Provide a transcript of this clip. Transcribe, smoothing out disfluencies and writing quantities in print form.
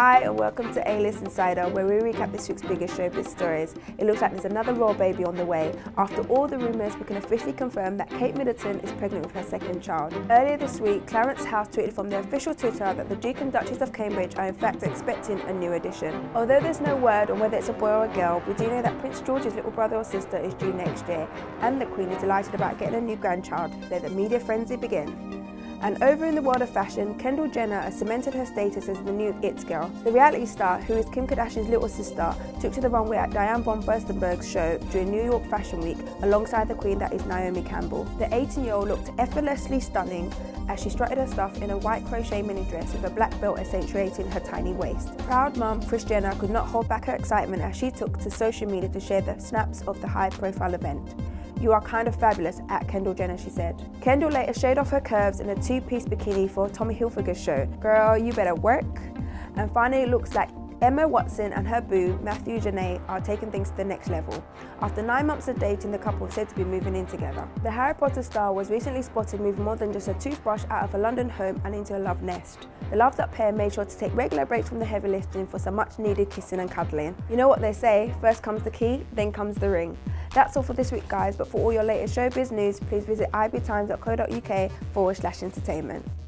Hi and welcome to A-List Insider, where we recap this week's biggest showbiz stories. It looks like there's another royal baby on the way. After all the rumours, we can officially confirm that Kate Middleton is pregnant with her second child. Earlier this week, Clarence House tweeted from their official Twitter that the Duke and Duchess of Cambridge are in fact expecting a new addition. Although there's no word on whether it's a boy or a girl, we do know that Prince George's little brother or sister is due next year, and the Queen is delighted about getting a new grandchild. Let the media frenzy begin. And over in the world of fashion, Kendall Jenner has cemented her status as the new It Girl. The reality star, who is Kim Kardashian's little sister, took to the runway at Diane von Furstenberg's show during New York Fashion Week alongside the queen that is Naomi Campbell. The 18-year-old looked effortlessly stunning as she strutted her stuff in a white crochet mini dress with a black belt accentuating her tiny waist. Proud mum Kris Jenner could not hold back her excitement as she took to social media to share the snaps of the high-profile event. "You are kind of fabulous at Kendall Jenner," she said. Kendall later showed off her curves in a two-piece bikini for Tommy Hilfiger's show. Girl, you better work. And finally, it looks like Emma Watson and her boo, Matthew Janney, are taking things to the next level. After 9 months of dating, the couple are said to be moving in together. The Harry Potter star was recently spotted moving more than just a toothbrush out of a London home and into a love nest. The loved up pair made sure to take regular breaks from the heavy lifting for some much needed kissing and cuddling. You know what they say, first comes the key, then comes the ring. That's all for this week, guys, but for all your latest showbiz news, please visit ibtimes.co.uk/entertainment.